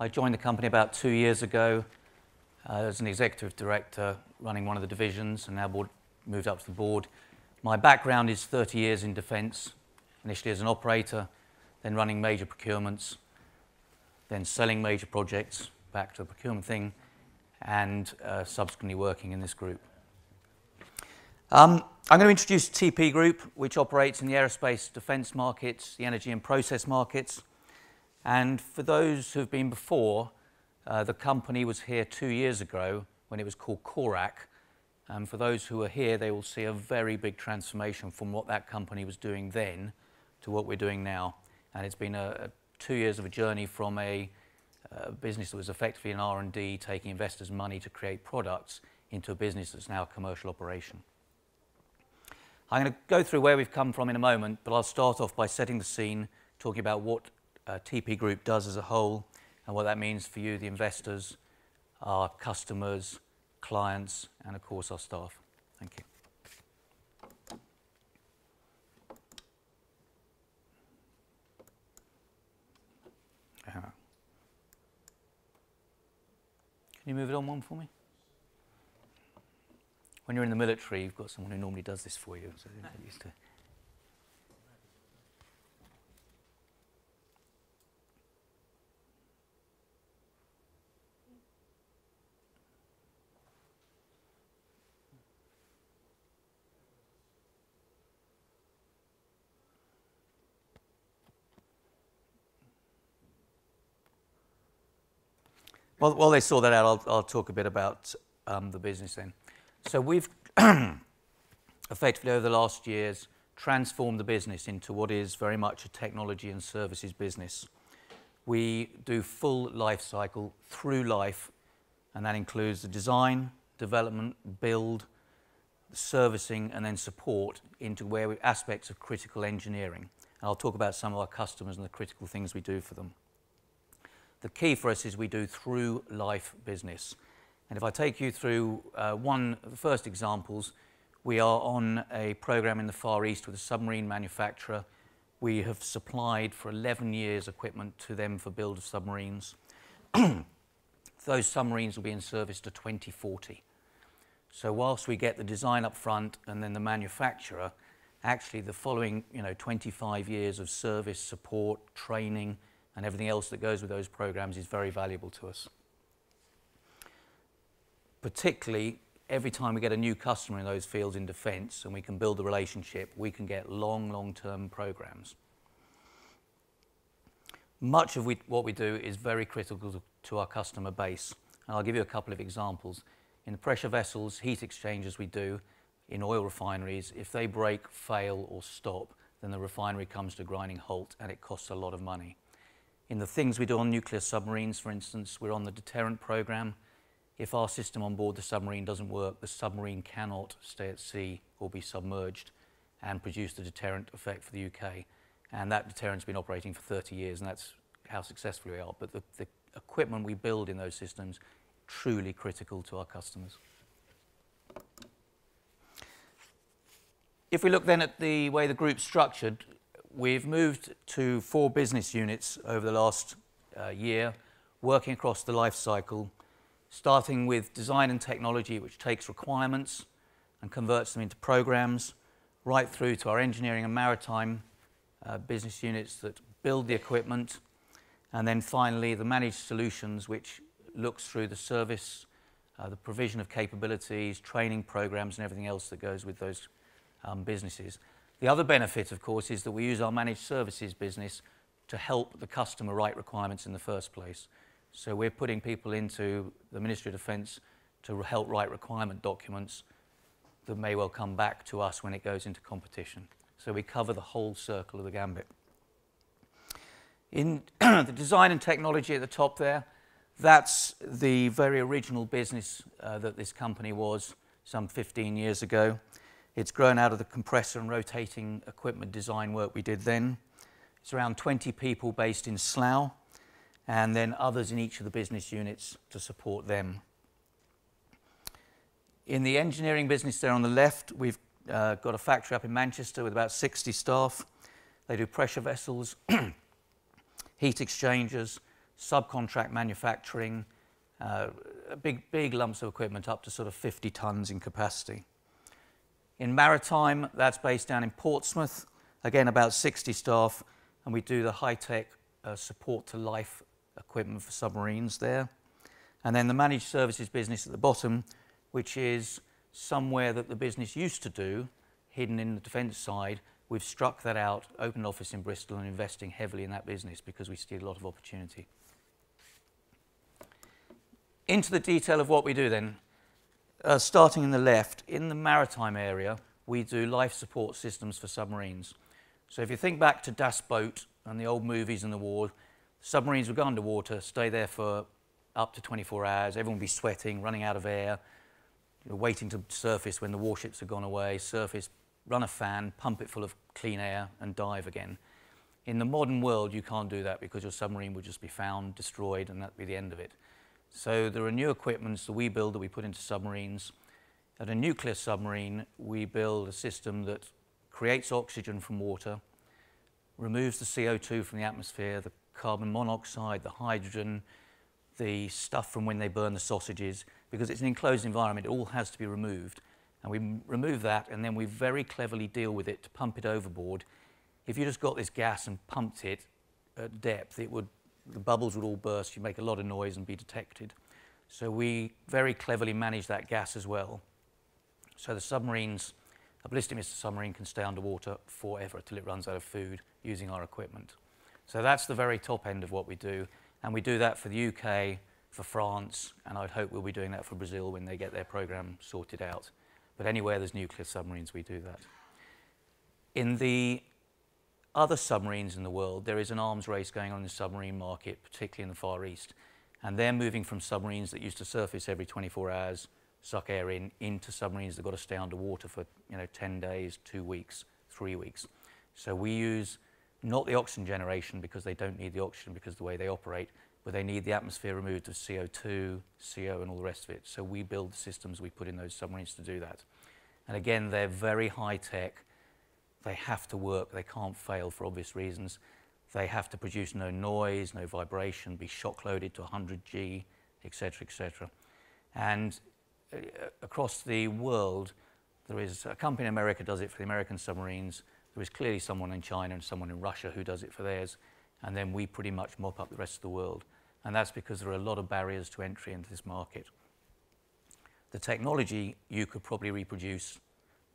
I joined the company about 2 years ago as an executive director running one of the divisions, and now moved up to the board. My background is 30 years in defense, initially as an operator, then running major procurements, then selling major projects back to the procurement thing, and subsequently working in this group. I'm going to introduce TP Group, which operates in the aerospace defense markets, the energy and process markets. And for those who've been before, the company was here 2 years ago when it was called CORAC. And for those who are here, they will see a very big transformation from what that company was doing then to what we're doing now. And it's been a 2 years of a journey from a business that was effectively an R&D, taking investors' money to create products, into a business that's now a commercial operation. I'm going to go through where we've come from in a moment, but I'll start off by setting the scene, talking about what TP Group does as a whole and what that means for you, the investors, our customers, clients, and of course our staff. Thank you. Can you move it on one for me? When you're in the military, you've got someone who normally does this for you. So they're used to. Well, while they saw that out, I'll talk a bit about the business then. So we've effectively, over the last years, transformed the business into what is very much a technology and services business. We do full life cycle through life, and that includes the design, development, build, servicing, and then support into where aspects of critical engineering. And I'll talk about some of our customers and the critical things we do for them. The key for us is we do through-life business. And if I take you through one of the first examples, we are on a program in the Far East with a submarine manufacturer. We have supplied for 11 years equipment to them for build of submarines. Those submarines will be in service to 2040. So whilst we get the design up front and then the manufacturer, actually the following 25 years of service, support, training, and everything else that goes with those programs is very valuable to us. Particularly, every time we get a new customer in those fields in defense and we can build the relationship, we can get long-term programs. Much of what we do is very critical to our customer base. And I'll give you a couple of examples. In the pressure vessels, heat exchangers we do, in oil refineries, if they break, fail, or stop, then the refinery comes to a grinding halt and it costs a lot of money. In the things we do on nuclear submarines, for instance, we're on the deterrent program. If our system on board the submarine doesn't work, the submarine cannot stay at sea or be submerged and produce the deterrent effect for the UK. And that deterrent's been operating for 30 years, and that's how successful we are. But the equipment we build in those systems is truly critical to our customers. If we look then at the way the group's structured, we've moved to 4 business units over the last year, working across the life cycle, starting with design and technology, which takes requirements and converts them into programs, right through to our engineering and maritime business units that build the equipment, and then finally the managed solutions, which looks through the service, the provision of capabilities, training programs, and everything else that goes with those businesses. The other benefit, of course, is that we use our managed services business to help the customer write requirements in the first place. So we're putting people into the Ministry of Defence to help write requirement documents that may well come back to us when it goes into competition. So we cover the whole circle of the gambit. In the design and technology at the top there, that's the very original business that this company was some 15 years ago. It's grown out of the compressor and rotating equipment design work we did then. It's around 20 people based in Slough, and then others in each of the business units to support them. In the engineering business there on the left, we've got a factory up in Manchester with about 60 staff. They do pressure vessels, heat exchangers, subcontract manufacturing, big lumps of equipment up to sort of 50 tons in capacity. In maritime, that's based down in Portsmouth, again about 60 staff, and we do the high-tech support to life equipment for submarines there. And then the managed services business at the bottom, which is somewhere that the business used to do, hidden in the defence side. We've struck that out, opened office in Bristol, and investing heavily in that business because we see a lot of opportunity. Into the detail of what we do then. Starting in the left, in the maritime area, we do life support systems for submarines. So if you think back to Das Boat and the old movies and the war, submarines would go underwater, stay there for up to 24 hours, everyone would be sweating, running out of air, waiting to surface when the warships have gone away, surface, run a fan, pump it full of clean air and dive again. In the modern world, you can't do that because your submarine would just be found, destroyed, and that'd be the end of it. So there are new equipments that we build that we put into submarines. At a nuclear submarine, we build a system that creates oxygen from water, removes the CO2 from the atmosphere, the carbon monoxide, the hydrogen, the stuff from when they burn the sausages. Because it's an enclosed environment, it all has to be removed. And we remove that, and then we very cleverly deal with it to pump it overboard. If you just got this gas and pumped it at depth, it would, the bubbles would all burst, you'd make a lot of noise and be detected. So we very cleverly manage that gas as well. So the submarines, a ballistic missile submarine can stay underwater forever till it runs out of food using our equipment. So that's the very top end of what we do. And we do that for the UK, for France, and I'd hope we'll be doing that for Brazil when they get their program sorted out. But anywhere there's nuclear submarines, we do that. In the other submarines in the world, there is an arms race going on in the submarine market, particularly in the Far East. And they're moving from submarines that used to surface every 24 hours, suck air in, into submarines that got to stay underwater for 10 days, 2 weeks, 3 weeks. So we use not the oxygen generation because they don't need the oxygen because of the way they operate, but they need the atmosphere removed of CO2, CO and all the rest of it. So we build the systems we put in those submarines to do that. And again, they're very high tech. They have to work. They can't fail for obvious reasons. They have to produce no noise, no vibration, be shock loaded to 100 G, etc., etc. And across the world, there is a company in America does it for the American submarines. There is clearly someone in China and someone in Russia who does it for theirs. And then we pretty much mop up the rest of the world. And that's because there are a lot of barriers to entry into this market. The technology you could probably reproduce,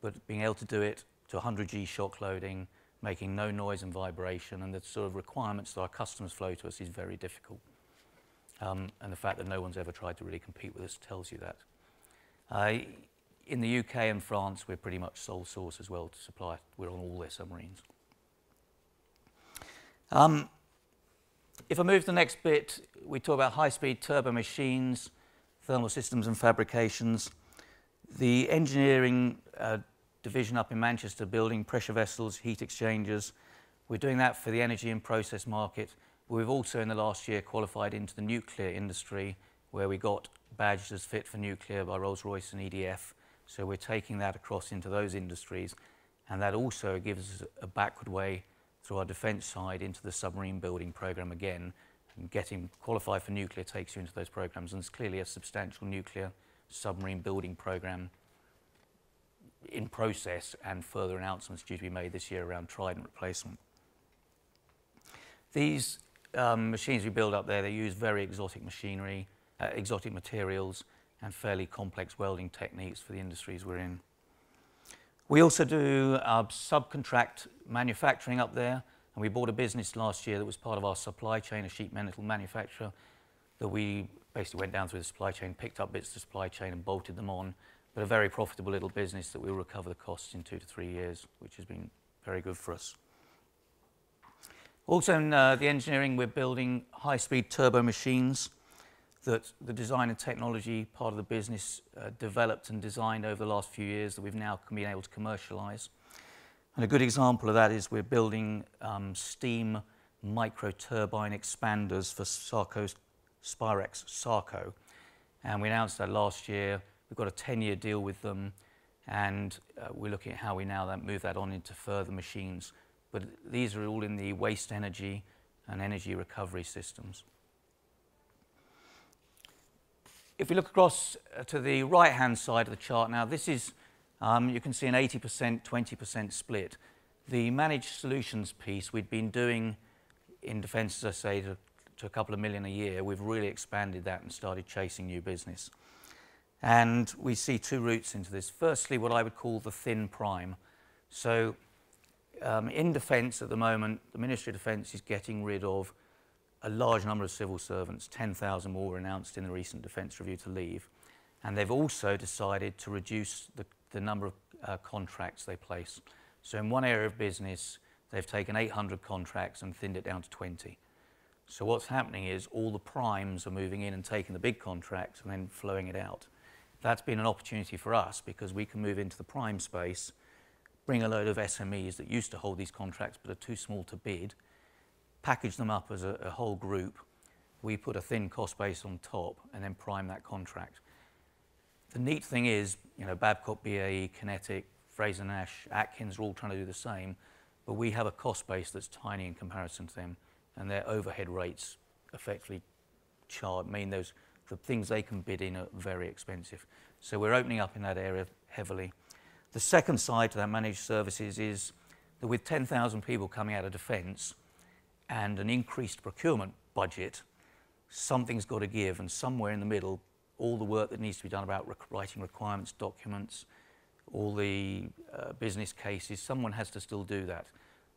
but being able to do it to 100 G shock loading, making no noise and vibration, and the sort of requirements that our customers flow to us is very difficult. And the fact that no one's ever tried to really compete with us tells you that. In the UK and France, we're pretty much sole source as well to supply. We're on all their submarines. If I move to the next bit, we talk about high-speed turbo machines, thermal systems and fabrications. The engineering division up in Manchester, building pressure vessels, heat exchangers. We're doing that for the energy and process market. We've also, in the last year, qualified into the nuclear industry, where we got badged as fit for nuclear by Rolls-Royce and EDF. So we're taking that across into those industries. And that also gives us a backward way through our defence side into the submarine building programme again. And getting qualified for nuclear takes you into those programmes. And there's clearly a substantial nuclear submarine building programme in process, and further announcements due to be made this year around Trident replacement. These machines we build up there, they use very exotic machinery, exotic materials, and fairly complex welding techniques for the industries we're in. We also do subcontract manufacturing up there, and we bought a business last year that was part of our supply chain, a sheet metal manufacturer, that we basically went down through the supply chain, picked up bits of the supply chain and bolted them on, but a very profitable little business that will recover the costs in 2 to 3 years, which has been very good for us. Also in the engineering, we're building high-speed turbo machines that the design and technology part of the business developed and designed over the last few years that we've now been able to commercialise. And a good example of that is we're building steam micro-turbine expanders for Spirax-Sarco. And we announced that last year. We've got a 10-year deal with them, and we're looking at how we now move that on into further machines. But these are all in the waste energy and energy recovery systems. If you look across to the right-hand side of the chart now, this is, you can see an 80%, 20% split. The managed solutions piece we'd been doing in defence, as I say, to a couple of million a year. We've really expanded that and started chasing new business. And we see two routes into this. Firstly, what I would call the thin prime. So in defence at the moment, the Ministry of Defence is getting rid of a large number of civil servants. 10,000 more were announced in the recent defence review to leave. And they've also decided to reduce the number of contracts they place. So in one area of business, they've taken 800 contracts and thinned it down to 20. So what's happening is all the primes are moving in and taking the big contracts and then flowing it out. That's been an opportunity for us because we can move into the prime space, bring a load of SMEs that used to hold these contracts but are too small to bid, package them up as a whole group. We put a thin cost base on top and then prime that contract. The neat thing is, you know, Babcock, BAE, Kinetic, Fraser Nash, Atkins are all trying to do the same, but we have a cost base that's tiny in comparison to them. And their overhead rates effectively mean those the things they can bid in are very expensive. So we're opening up in that area heavily. The second side to that managed services is that with 10,000 people coming out of defence and an increased procurement budget, something's got to give, and somewhere in the middle, all the work that needs to be done about writing requirements, documents, all the business cases, someone has to still do that.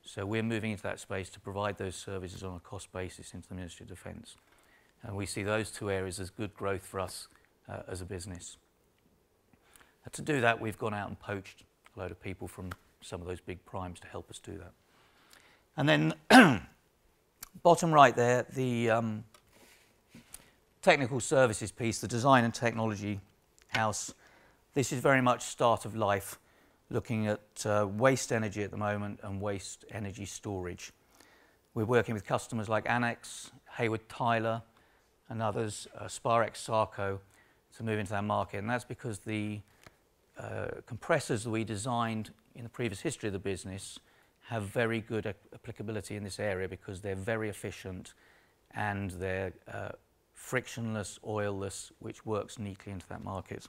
So we're moving into that space to provide those services on a cost basis into the Ministry of Defence. And we see those two areas as good growth for us as a business. And to do that, we've gone out and poached a load of people from some of those big primes to help us do that. And then bottom right there, the technical services piece, the design and technology house. This is very much start of life, looking at waste energy at the moment and waste energy storage. We're working with customers like Annex, Hayward Tyler and others, Spirax-Sarco, to move into that market. And that's because the compressors that we designed in the previous history of the business have very good applicability in this area because they're very efficient and they're frictionless, oilless, which works neatly into that market.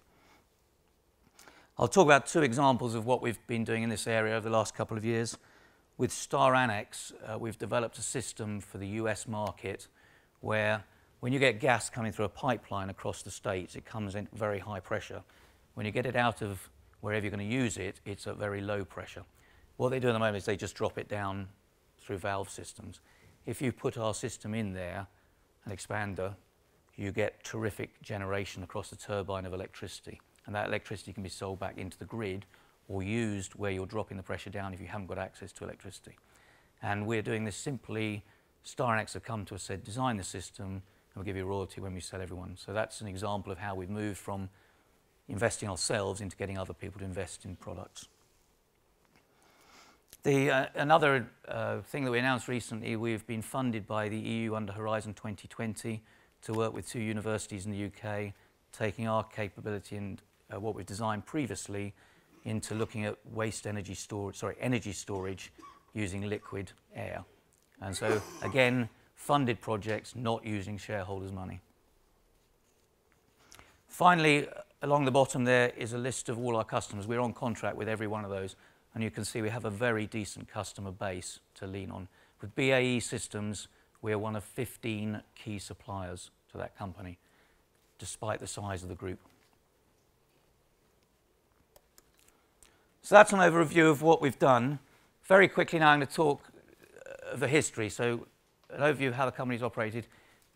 I'll talk about two examples of what we've been doing in this area over the last couple of years. With Star Annex, we've developed a system for the US market where when you get gas coming through a pipeline across the states, it comes in very high pressure. When you get it out of wherever you're going to use it, it's at very low pressure. What they do at the moment is they just drop it down through valve systems. If you put our system in there, an expander, you get terrific generation across the turbine of electricity. And that electricity can be sold back into the grid or used where you're dropping the pressure down if you haven't got access to electricity. And we're doing this simply. Styranax have come to us, said, design the system, and we'll give you a royalty when we sell everyone. So that's an example of how we've moved from investing ourselves into getting other people to invest in products. Another thing that we announced recently, we've been funded by the EU under Horizon 2020 to work with two universities in the UK, taking our capability and what we've designed previously into looking at energy storage using liquid air. And so, again, funded projects, not using shareholders' money. Finally, along the bottom there is a list of all our customers. We're on contract with every one of those, and you can see we have a very decent customer base to lean on. With BAE Systems, we're one of 15 key suppliers to that company, despite the size of the group. So that's an overview of what we've done. Very quickly now I'm going to talk of the history, so an overview of how the company's operated.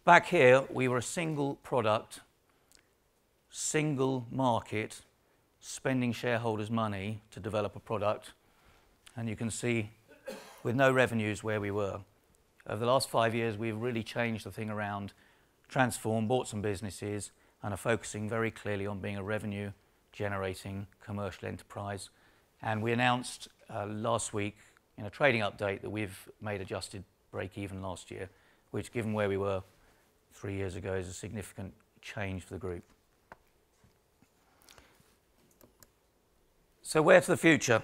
Back here, we were a single product, single market, spending shareholders' money to develop a product. And you can see with no revenues where we were. Over the last 5 years, we've really changed the thing around, transformed, bought some businesses, and are focusing very clearly on being a revenue-generating commercial enterprise. And we announced last week in a trading update that we've made adjusted break-even last year, which, given where we were 3 years ago, is a significant change for the group. So where to the future?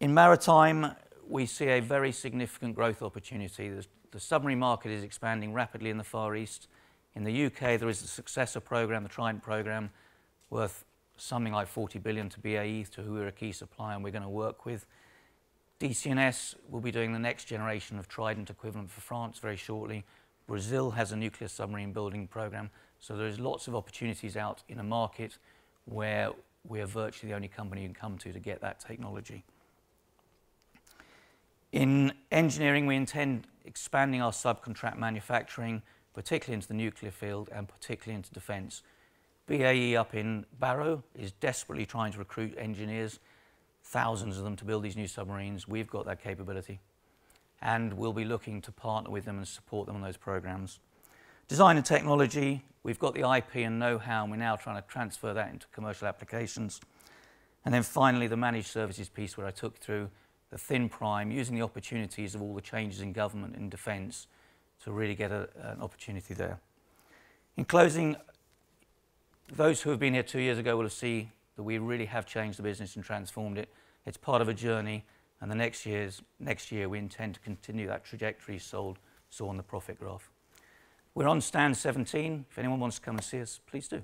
In maritime, we see a very significant growth opportunity. The submarine market is expanding rapidly in the Far East, In the UK, there is a successor program, the Trident program, worth something like 40 billion to BAE, to who we're a key supplier and we're going to work with. DCNS will be doing the next generation of Trident equivalent for France very shortly. Brazil has a nuclear submarine building program, so there's lots of opportunities out in a market where we're virtually the only company you can come to get that technology. In engineering, we intend expanding our subcontract manufacturing, particularly into the nuclear field and particularly into defence. BAE up in Barrow is desperately trying to recruit engineers, thousands of them, to build these new submarines. We've got that capability, and we'll be looking to partner with them and support them on those programs. Design and technology, we've got the IP and know-how, and we're now trying to transfer that into commercial applications. And then finally, the managed services piece where I took through the thin prime, using the opportunities of all the changes in government and defence to really get an opportunity there. In closing, those who have been here 2 years ago will see that we really have changed the business and transformed it. It's part of a journey, and the next year we intend to continue that trajectory saw on the profit graph. We're on stand 17. If anyone wants to come and see us, please do.